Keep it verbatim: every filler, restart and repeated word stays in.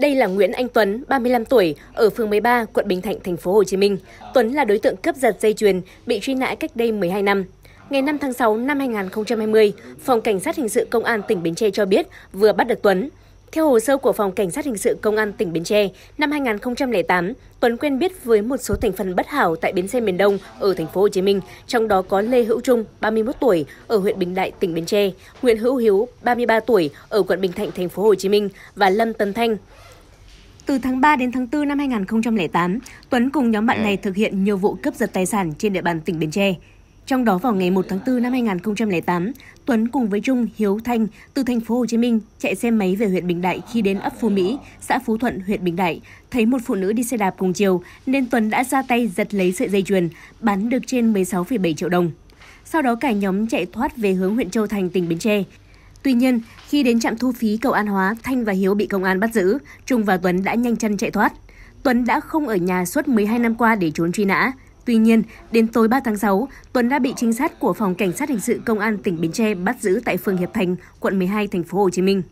Đây là Nguyễn Anh Tuấn, ba mươi lăm tuổi, ở phường mười ba, quận Bình Thạnh, thành phố Hồ Chí Minh. Tuấn là đối tượng cướp giật dây chuyền, bị truy nã cách đây mười hai năm. Ngày năm tháng sáu năm hai nghìn không trăm hai mươi, Phòng Cảnh sát hình sự Công an tỉnh Bến Tre cho biết vừa bắt được Tuấn. Theo hồ sơ của Phòng Cảnh sát hình sự Công an tỉnh Bến Tre, năm hai nghìn không trăm lẻ tám, Tuấn quen biết với một số thành phần bất hảo tại bến xe miền Đông ở thành phố Hồ Chí Minh, trong đó có Lê Hữu Trung, ba mươi mốt tuổi, ở huyện Bình Đại, tỉnh Bến Tre, Nguyễn Hữu Hiếu, ba mươi ba tuổi, ở quận Bình Thạnh, thành phố Hồ Chí Minh và Lâm Tân Thanh. Từ tháng ba đến tháng tư năm hai nghìn không trăm lẻ tám, Tuấn cùng nhóm bạn này thực hiện nhiều vụ cướp giật tài sản trên địa bàn tỉnh Bến Tre. Trong đó vào ngày một tháng tư năm hai nghìn không trăm lẻ tám, Tuấn cùng với Trung, Hiếu, Thanh từ thành phố Hồ Chí Minh chạy xe máy về huyện Bình Đại, khi đến ấp Phú Mỹ, xã Phú Thuận, huyện Bình Đại, thấy một phụ nữ đi xe đạp cùng chiều nên Tuấn đã ra tay giật lấy sợi dây chuyền, bán được trên mười sáu phẩy bảy triệu đồng. Sau đó cả nhóm chạy thoát về hướng huyện Châu Thành, tỉnh Bến Tre. Tuy nhiên, khi đến trạm thu phí cầu An Hóa, Thanh và Hiếu bị công an bắt giữ, Trung và Tuấn đã nhanh chân chạy thoát. Tuấn đã không ở nhà suốt mười hai năm qua để trốn truy nã. Tuy nhiên, đến tối ba tháng sáu, Tuấn đã bị trinh sát của Phòng Cảnh sát hình sự Công an tỉnh Bến Tre bắt giữ tại phường Hiệp Thành, quận mười hai, thành phố Hồ Chí Minh.